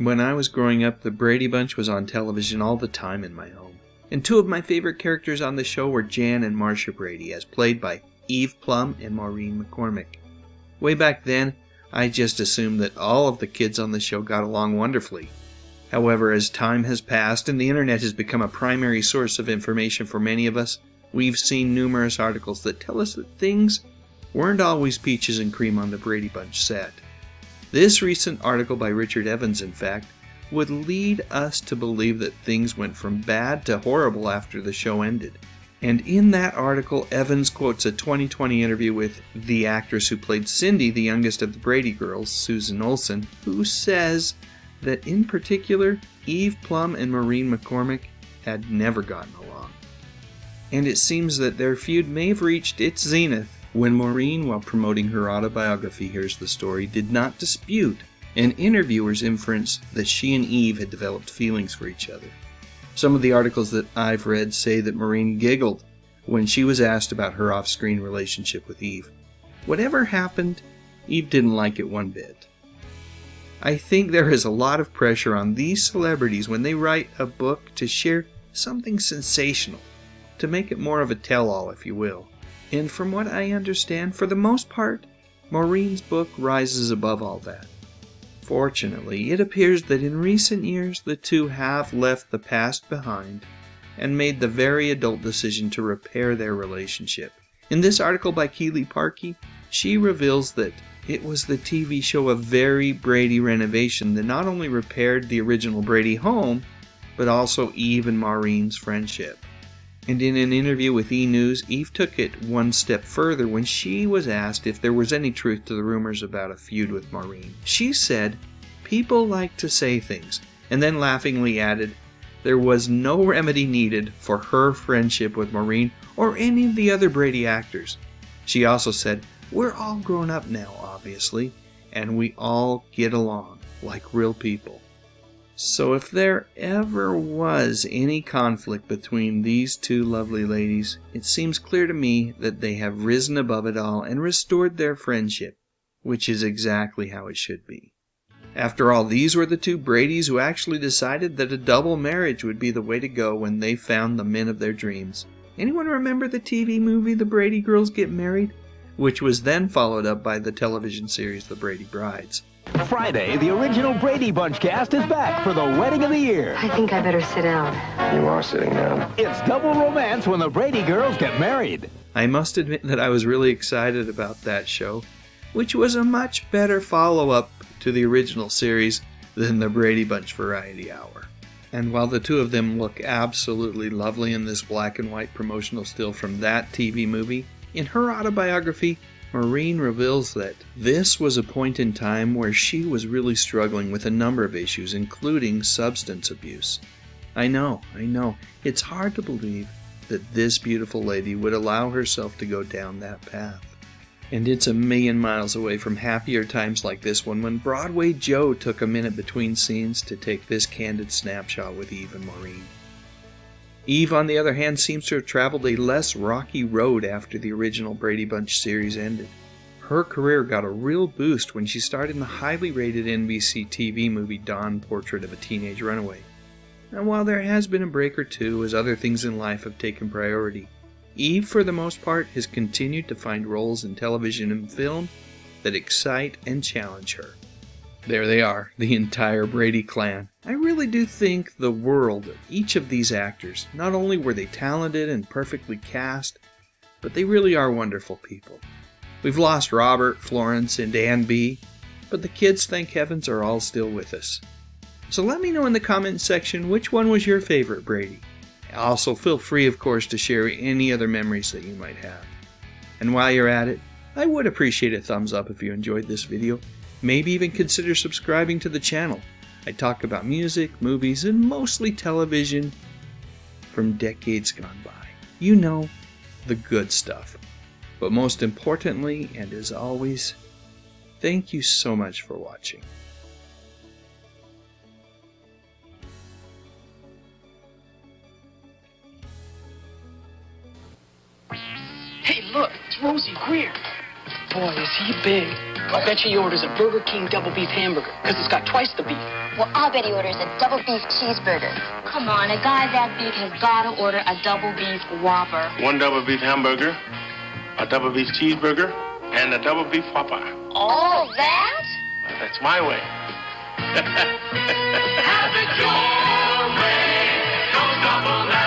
When I was growing up, the Brady Bunch was on television all the time in my home. And two of my favorite characters on the show were Jan and Marcia Brady, as played by Eve Plumb and Maureen McCormick. Way back then, I just assumed that all of the kids on the show got along wonderfully. However, as time has passed and the internet has become a primary source of information for many of us, we've seen numerous articles that tell us that things weren't always peaches and cream on the Brady Bunch set. This recent article by Richard Evans, in fact, would lead us to believe that things went from bad to horrible after the show ended. And in that article, Evans quotes a 2020 interview with the actress who played Cindy, the youngest of the Brady girls, Susan Olsen, who says that in particular, Eve Plumb and Maureen McCormick had never gotten along. And it seems that their feud may have reached its zenith when Maureen, while promoting her autobiography, Here's the Story, did not dispute an interviewer's inference that she and Eve had developed feelings for each other. Some of the articles that I've read say that Maureen giggled when she was asked about her off-screen relationship with Eve. Whatever happened, Eve didn't like it one bit. I think there is a lot of pressure on these celebrities when they write a book to share something sensational, to make it more of a tell-all, if you will. And from what I understand, for the most part, Maureen's book rises above all that. Fortunately, it appears that in recent years the two have left the past behind and made the very adult decision to repair their relationship. In this article by Keeley Parkey, she reveals that it was the TV show A Very Brady Renovation that not only repaired the original Brady home, but also Eve and Maureen's friendship. And in an interview with E! News, Eve took it one step further when she was asked if there was any truth to the rumors about a feud with Maureen. She said, "People like to say things," and then laughingly added, "There was no remedy needed for her friendship with Maureen or any of the other Brady actors." She also said, "We're all grown up now, obviously, and we all get along like real people." So if there ever was any conflict between these two lovely ladies, it seems clear to me that they have risen above it all and restored their friendship, which is exactly how it should be. After all, these were the two Bradys who actually decided that a double marriage would be the way to go when they found the men of their dreams. Anyone remember the TV movie The Brady Girls Get Married? Which was then followed up by the television series The Brady Brides. Friday, the original Brady Bunch cast is back for the wedding of the year. I think I better sit down. You are sitting down. It's double romance when the Brady girls get married. I must admit that I was really excited about that show, which was a much better follow-up to the original series than the Brady Bunch Variety Hour. And while the two of them look absolutely lovely in this black and white promotional still from that TV movie, in her autobiography, Maureen reveals that this was a point in time where she was really struggling with a number of issues, including substance abuse. I know, it's hard to believe that this beautiful lady would allow herself to go down that path. And it's a million miles away from happier times like this one, when Broadway Joe took a minute between scenes to take this candid snapshot with Eve and Maureen. Eve, on the other hand, seems to have traveled a less rocky road after the original Brady Bunch series ended. Her career got a real boost when she starred in the highly rated NBC TV movie Dawn Portrait of a Teenage Runaway. And while there has been a break or two as other things in life have taken priority, Eve, for the most part, has continued to find roles in television and film that excite and challenge her. There they are, the entire Brady clan. I really do think the world of each of these actors. Not only were they talented and perfectly cast, but they really are wonderful people. We've lost Robert, Florence, and Ann B., but the kids, thank heavens, are all still with us. So let me know in the comments section which one was your favorite Brady. Also, feel free, of course, to share any other memories that you might have. And while you're at it, I would appreciate a thumbs up if you enjoyed this video. Maybe even consider subscribing to the channel. I talk about music, movies, and mostly television from decades gone by. You know, the good stuff. But most importantly, and as always, thank you so much for watching. Hey look, it's Rosie Grier. Boy, is he big. I'll bet you he orders a Burger King double beef hamburger, because it's got twice the beef. Well, I'll bet he orders a double beef cheeseburger. Come on, a guy that big has got to order a double beef Whopper. One double beef hamburger, a double beef cheeseburger, and a double beef Whopper. All of that? Well, that's my way. Have it your way. Don't double that.